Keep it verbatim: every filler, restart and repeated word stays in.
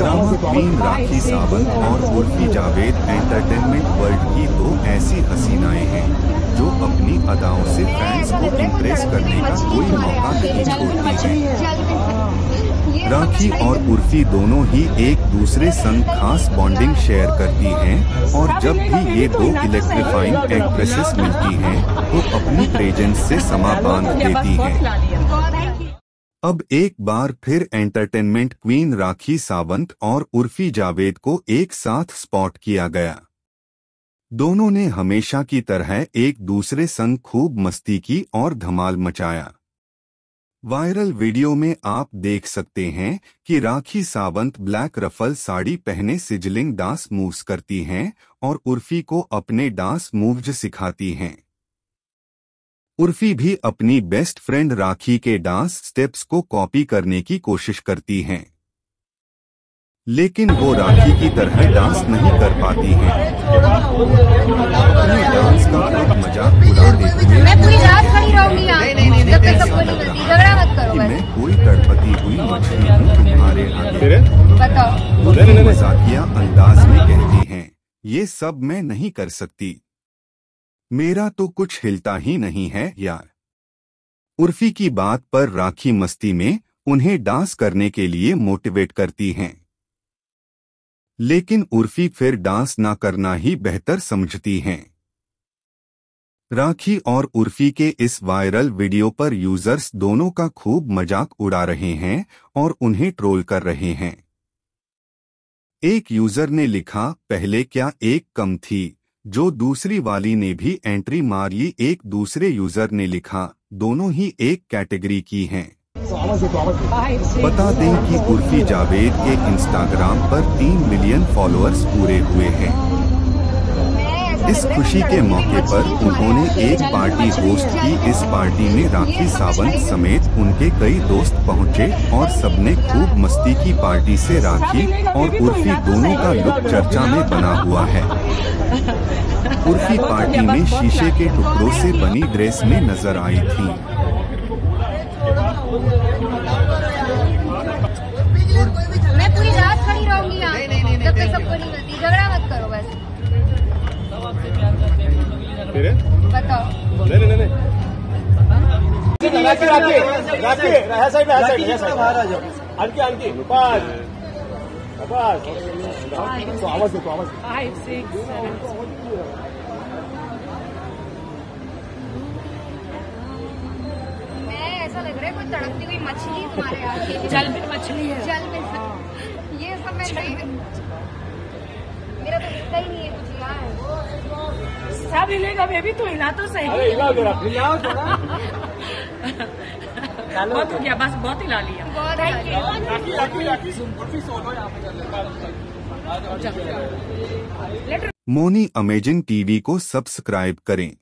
Drama queen Rakhi Sawant और Urfi Javed entertainment world की दो ऐसी हसीनाएं हैं जो अपनी अदाओं से फैंस को इम्प्रेस करने का कोई मौका नहीं छोड़ती हैं। राखी और उर्फी दोनों ही एक दूसरे संग खास बॉन्डिंग शेयर करती हैं और जब भी ये दो इलेक्ट्रीफाइंग एक्ट्रेसेस मिलती हैं तो अपनी प्रेजेंस से समा बांध देती हैं। अब एक बार फिर एंटरटेनमेंट क्वीन राखी सावंत और उर्फी जावेद को एक साथ स्पॉट किया गया। दोनों ने हमेशा की तरह एक दूसरे संग खूब मस्ती की और धमाल मचाया। वायरल वीडियो में आप देख सकते हैं कि राखी सावंत ब्लैक रफल साड़ी पहने सिजलिंग डांस मूव्स करती हैं और उर्फी को अपने डांस मूव्स सिखाती हैं। उर्फी भी अपनी बेस्ट फ्रेंड राखी के डांस स्टेप्स को कॉपी करने की कोशिश करती हैं, लेकिन वो राखी की तरह डांस नहीं कर पाती हैं। अपने डांस का एक मजाक उड़ाते हुए मैं पूरी रात खड़ी रहूंगी यहां जब तक सबको नहीं मिलती। झगड़ा मत करो बस। मैं कोई तड़पती हुई मछली हूं तुम्हारे आगे बताओ। उन्हें मजाकिया अंदाज में कहती हैं, ये सब मैं नहीं कर सकती, मेरा तो कुछ हिलता ही नहीं है यार। उर्फी की बात पर राखी मस्ती में उन्हें डांस करने के लिए मोटिवेट करती हैं, लेकिन उर्फी फिर डांस ना करना ही बेहतर समझती हैं। राखी और उर्फी के इस वायरल वीडियो पर यूजर्स दोनों का खूब मजाक उड़ा रहे हैं और उन्हें ट्रोल कर रहे हैं। एक यूजर ने लिखा, पहले क्या एक कम थी जो दूसरी वाली ने भी एंट्री मारी। एक दूसरे यूजर ने लिखा, दोनों ही एक कैटेगरी की हैं। बता दें कि उर्फी जावेद के इंस्टाग्राम पर तीन मिलियन फॉलोअर्स पूरे हुए हैं। इस खुशी के मौके पर उन्होंने एक पार्टी होस्ट की। इस पार्टी में राखी सावंत समेत उनके कई दोस्त पहुंचे और सबने खूब मस्ती की। पार्टी से राखी और उर्फी दोनों का लुक चर्चा में बना हुआ है। उर्फी पार्टी में शीशे के टुकड़ों से बनी ड्रेस में नजर आई थी। मैं पूरी रात खड़ी रहूंगी यहां जब तक सबको नहीं मिलती। झगड़ा मत करो बस। बताओ। नहीं नहीं नहीं। राखी राखी राखी है साइड है साइड है साइड बाहर आ जाओ। हल्की हल्की पांच पांच तो आवाज दो आवाज पाँच छह सात। ऐसा लग रहा है कोई तड़पती हुई मछली तुम्हारे आगे। जल में मछली है। जल में ये सब मैं नहीं, मेरा तो हिलता ही नहीं है कुछ यार। सब हिलेगा बेबी, तू हिला तो सही। अरे हिला जरा, हिलाओ थोड़ा। बहुत हो गया बस, बहुत हिला लिया। Thank you. राखी राखी राखी सुन, उर्फी सोलो यहां पे चल रहा है। मोनी अमेजिंग टीवी को सब्सक्राइब करें।